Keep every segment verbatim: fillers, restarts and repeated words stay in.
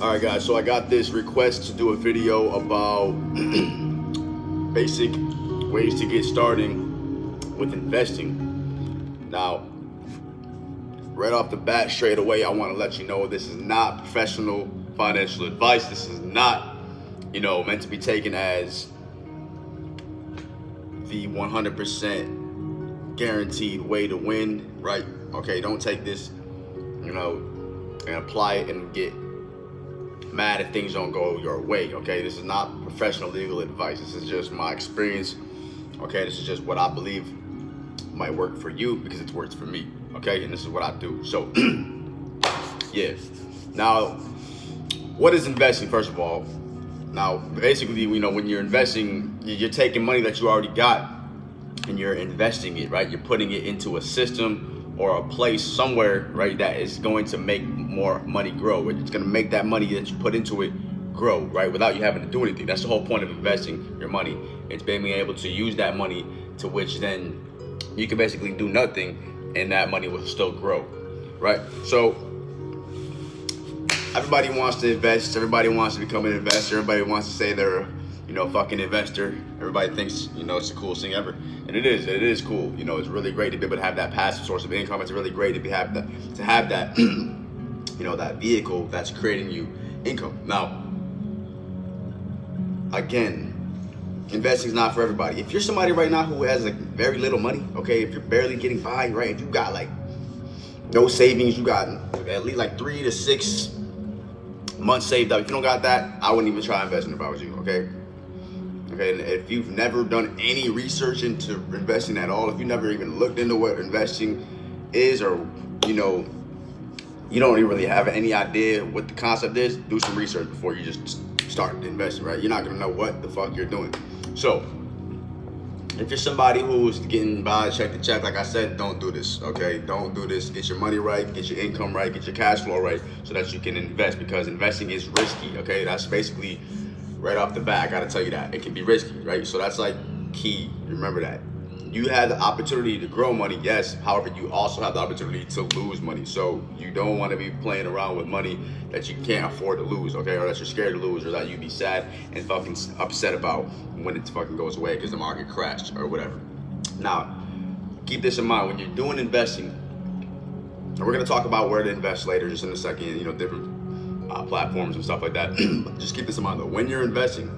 All right, guys, so I got this request to do a video about basic ways to get starting with investing. Now, right off the bat, straight away, I want to let you know this is not professional financial advice. This is not, you know, meant to be taken as the one hundred percent guaranteed way to win, right? Okay, don't take this, you know, and apply it and get mad if things don't go your way. Okay, this is not professional legal advice. This is just my experience. Okay, this is just what I believe might work for you because it's worked for me. Okay, and this is what I do. So yeah, now what is investing? First of all, now basically, you know, when you're investing, you're taking money that you already got and you're investing it, right? You're putting it into a system or a place somewhere, right, that is going to make more money grow. It's gonna make that money that you put into it grow, right, without you having to do anything. That's the whole point of investing your money. It's being able to use that money to which then you can basically do nothing and that money will still grow, right? So everybody wants to invest. Everybody wants to become an investor. Everybody wants to say they're, you know, fucking investor. Everybody thinks, you know, it's the coolest thing ever. And it is, it is cool. You know, it's really great to be able to have that passive source of income. It's really great to be have that, to have that, you know, that vehicle that's creating you income. Now, again, investing is not for everybody. If you're somebody right now who has like very little money, okay, if you're barely getting by, right, if you got like no savings, you got at least like three to six months saved up. If you don't got that, I wouldn't even try investing if I was you, okay? Okay, and if you've never done any research into investing at all, if you never even looked into what investing is, or, you know, you don't even really have any idea what the concept is, do some research before you just start investing, right? You're not gonna know what the fuck you're doing. So if you're somebody who's getting by check to check, like I said, don't do this, okay? Don't do this. Get your money right, get your income right, get your cash flow right so that you can invest, because investing is risky, okay? That's basically right off the bat, I gotta tell you that. It can be risky, right? So that's like key, remember that. You have the opportunity to grow money, yes. However, you also have the opportunity to lose money. So you don't wanna be playing around with money that you can't afford to lose, okay? Or that you're scared to lose, or that you'd be sad and fucking upset about when it fucking goes away because the market crashed or whatever. Now, keep this in mind, when you're doing investing, and we're gonna talk about where to invest later, just in a second, you know, different Uh, platforms and stuff like that. Just keep this in mind though, when you're investing,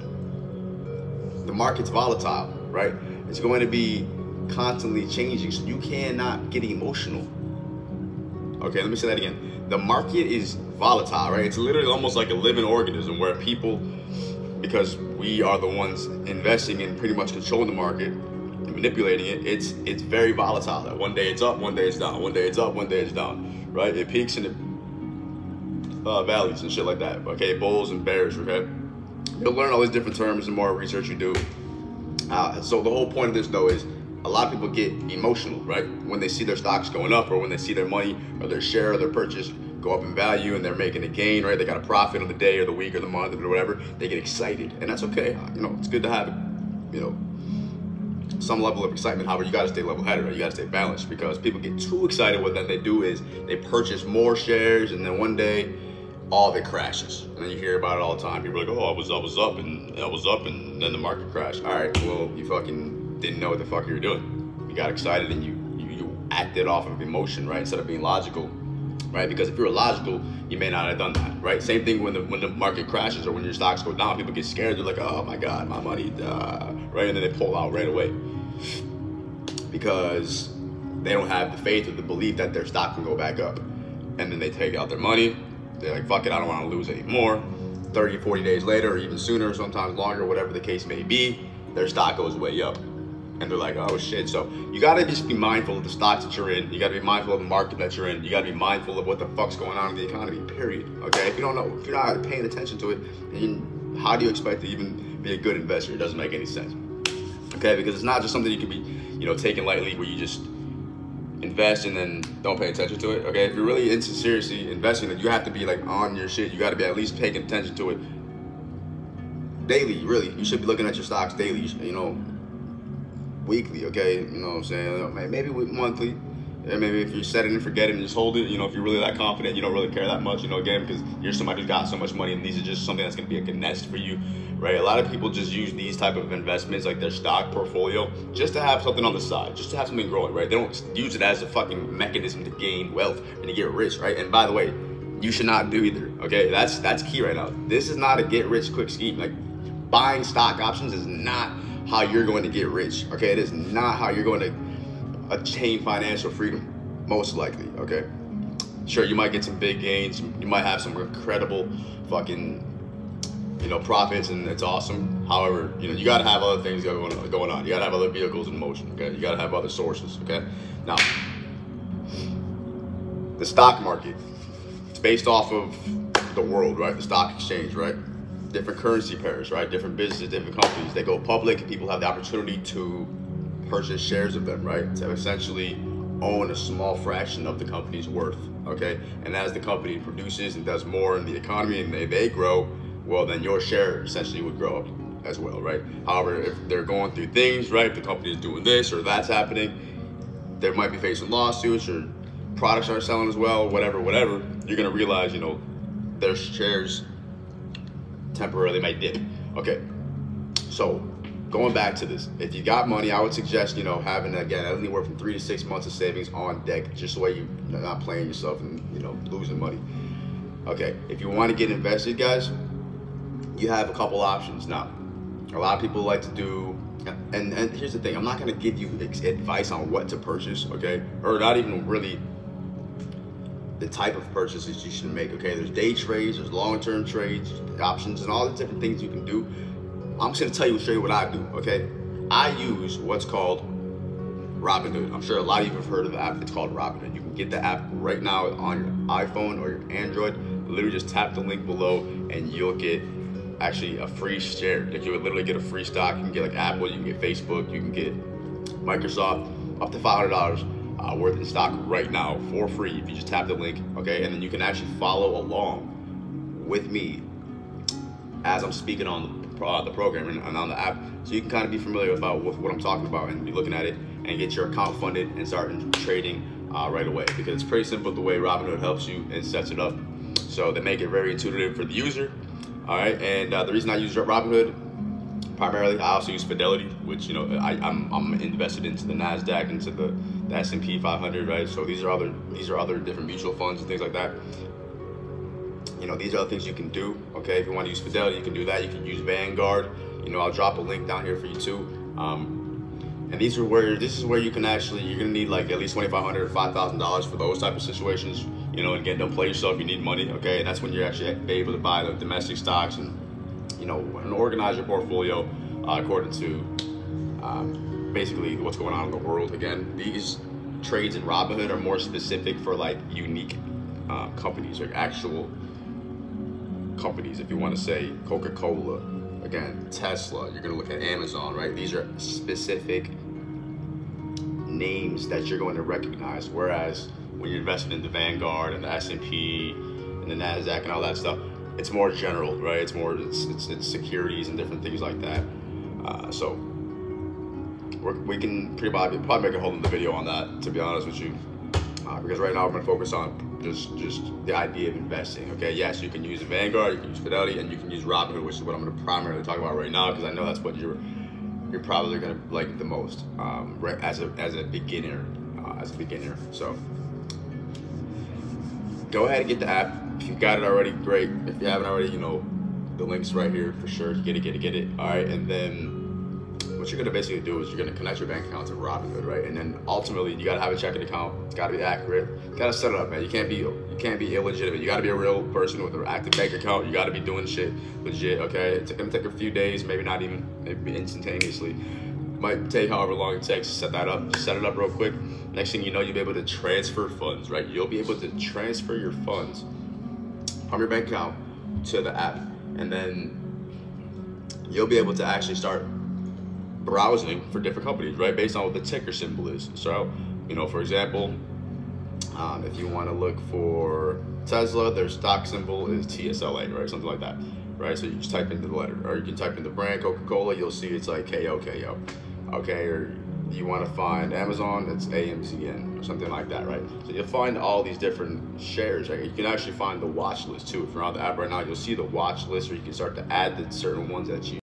the market's volatile, right? It's going to be constantly changing, so you cannot get emotional. Okay, let me say that again. The market is volatile, right? It's literally almost like a living organism where people, because we are the ones investing and pretty much controlling the market and manipulating it, it's it's very volatile. That one day it's up, one day it's down, one day it's up, one day it's down, right? It peaks and it Uh, valleys and shit like that, okay? Bulls and bears, okay? You'll learn all these different terms the more research you do. Uh, so the whole point of this though is a lot of people get emotional, right? When they see their stocks going up, or when they see their money or their share or their purchase go up in value and they're making a gain, right? They got a profit on the day or the week or the month or whatever. They get excited, and that's okay. You know, it's good to have, you know, some level of excitement. However, you gotta stay level-headed, right? You gotta stay balanced, because people get too excited. What then they do is they purchase more shares, and then one day all of it crashes. And then you hear about it all the time. People are like, oh, I was, I was up and I was up and then the market crashed. All right, well, you fucking didn't know what the fuck you were doing. You got excited and you, you, you acted off of emotion, right? Instead of being logical, right? Because if you were logical, you may not have done that, right? Same thing when the, when the market crashes or when your stocks go down, people get scared. They're like, oh my God, my money, duh, right? And then they pull out right away because they don't have the faith or the belief that their stock can go back up. And then they take out their money. They're like, fuck it, I don't want to lose anymore. thirty, forty days later, or even sooner, sometimes longer, whatever the case may be, their stock goes way up. And they're like, oh shit. So you gotta just be mindful of the stocks that you're in. You gotta be mindful of the market that you're in. You gotta be mindful of what the fuck's going on in the economy, period. Okay, if you don't know, if you're not paying attention to it, then how do you expect to even be a good investor? It doesn't make any sense. Okay, because it's not just something you can be, you know, taking lightly where you just invest and then don't pay attention to it. Okay, if you're really into seriously investing, then you have to be like on your shit. You got to be at least paying attention to it daily. Really, you should be looking at your stocks daily, you know, weekly, okay? You know what I'm saying? Maybe monthly, And maybe if you set it and forget it and just hold it, you know, if you're really that confident, you don't really care that much, you know, again, because you're somebody who's got so much money and these are just something that's going to be a good nest for you, right? A lot of people just use these type of investments, like their stock portfolio, just to have something on the side, just to have something growing, right? They don't use it as a fucking mechanism to gain wealth and to get rich, right? And by the way, you should not do either, okay? That's that's key right now. This is not a get rich quick scheme. Like, buying stock options is not how you're going to get rich, okay? It is not how you're going to attain financial freedom, most likely, okay? Sure, you might get some big gains, you might have some incredible fucking, you know, profits, and it's awesome. However, you know, you gotta have other things going on, going on. You gotta have other vehicles in motion, okay? You gotta have other sources, okay? Now, the stock market, it's based off of the world, right? The stock exchange, right? Different currency pairs, right? Different businesses, different companies, they go public, and people have the opportunity to purchase shares of them, right? To essentially own a small fraction of the company's worth, okay? And as the company produces and does more in the economy and they, they grow, well, then your share essentially would grow up as well, right? However, if they're going through things, right, if the company is doing this or that's happening, they might be facing lawsuits or products aren't selling as well, whatever, whatever, you're gonna realize, you know, their shares temporarily might dip, okay? So, going back to this, if you got money, I would suggest, you know, having, again, anywhere from three to six months of savings on deck, just the way you're not playing yourself and, you know, losing money. Okay, if you want to get invested, guys, you have a couple options now. A lot of people like to do, and, and here's the thing, I'm not going to give you advice on what to purchase, okay, or not even really the type of purchases you should make, okay? There's day trades, there's long-term trades, options, and all the different things you can do. I'm just gonna tell you show you what I do, okay? I use what's called Robinhood. I'm sure a lot of you have heard of the app. It's called Robinhood. You can get the app right now on your iPhone or your Android. Literally just tap the link below and you'll get actually a free share. Like, you would literally get a free stock. You can get like Apple, you can get Facebook, you can get Microsoft, up to five hundred dollars uh, worth in stock right now for free if you just tap the link, okay? And then you can actually follow along with me as I'm speaking on the Uh, the program and, and on the app, so you can kind of be familiar about with what I'm talking about and be looking at it and get your account funded and start trading uh, right away, because it's pretty simple the way Robinhood helps you and sets it up. So they make it very intuitive for the user. All right, and uh, the reason I use Robinhood primarily, I also use Fidelity, which, you know, I, I'm, I'm invested into the Nasdaq, into the, the S and P five hundred, right? So these are other these are other different mutual funds and things like that. You know, these are the things you can do, okay? If you want to use Fidelity, you can do that. You can use Vanguard. You know, I'll drop a link down here for you too. Um, and these are where, this is where you can actually, you're gonna need like at least twenty-five hundred dollars or five thousand dollars for those type of situations. You know, and again, don't play yourself, you need money, okay? And that's when you're actually able to buy the domestic stocks and, you know, and organize your portfolio uh, according to um, basically what's going on in the world. Again, these trades in Robinhood are more specific for like unique uh, companies or actual companies, if you want to say Coca-Cola, again, Tesla, you're going to look at Amazon, right? These are specific names that you're going to recognize, whereas when you're invested in the Vanguard and the S and P and the Nasdaq and all that stuff, it's more general, right? It's more, it's, it's, it's securities and different things like that. Uh, so we're, we can pretty probably, probably make a whole other video on that, to be honest with you, uh, because right now I'm going to focus on Just, just the idea of investing, okay? Yes, you can use Vanguard, you can use Fidelity, and you can use Robinhood, which is what I'm going to primarily talk about right now, because I know that's what you're you're probably going to like the most, um, right, as a as a beginner, uh, as a beginner. So go ahead and get the app. If you got it already, great. If you haven't already, you know the link's right here for sure. Get it, get it, get it. All right, and then what you're going to basically do is you're going to connect your bank account to Robinhood, right? And then ultimately, you got to have a checking account. It's got to be accurate. Gotta set it up, man. You can't be you can't be illegitimate. You gotta be a real person with an active bank account. You gotta be doing shit legit, okay? It's gonna take a few days, maybe not even, maybe instantaneously. Might take however long it takes to set that up. Just set it up real quick. Next thing you know, you'll be able to transfer funds, right? You'll be able to transfer your funds from your bank account to the app, and then you'll be able to actually start browsing for different companies, right? Based on what the ticker symbol is. So, you know, for example, Um, if you want to look for Tesla, their stock symbol is T S L A, right? Something like that, right? So you just type into the letter, or you can type in the brand Coca-Cola, you'll see it's like K O K O, okay? Or you want to find Amazon, it's A M Z N or something like that, right? So you'll find all these different shares, right? You can actually find the watch list too. If you're on the app right now, you'll see the watch list, or you can start to add the certain ones that you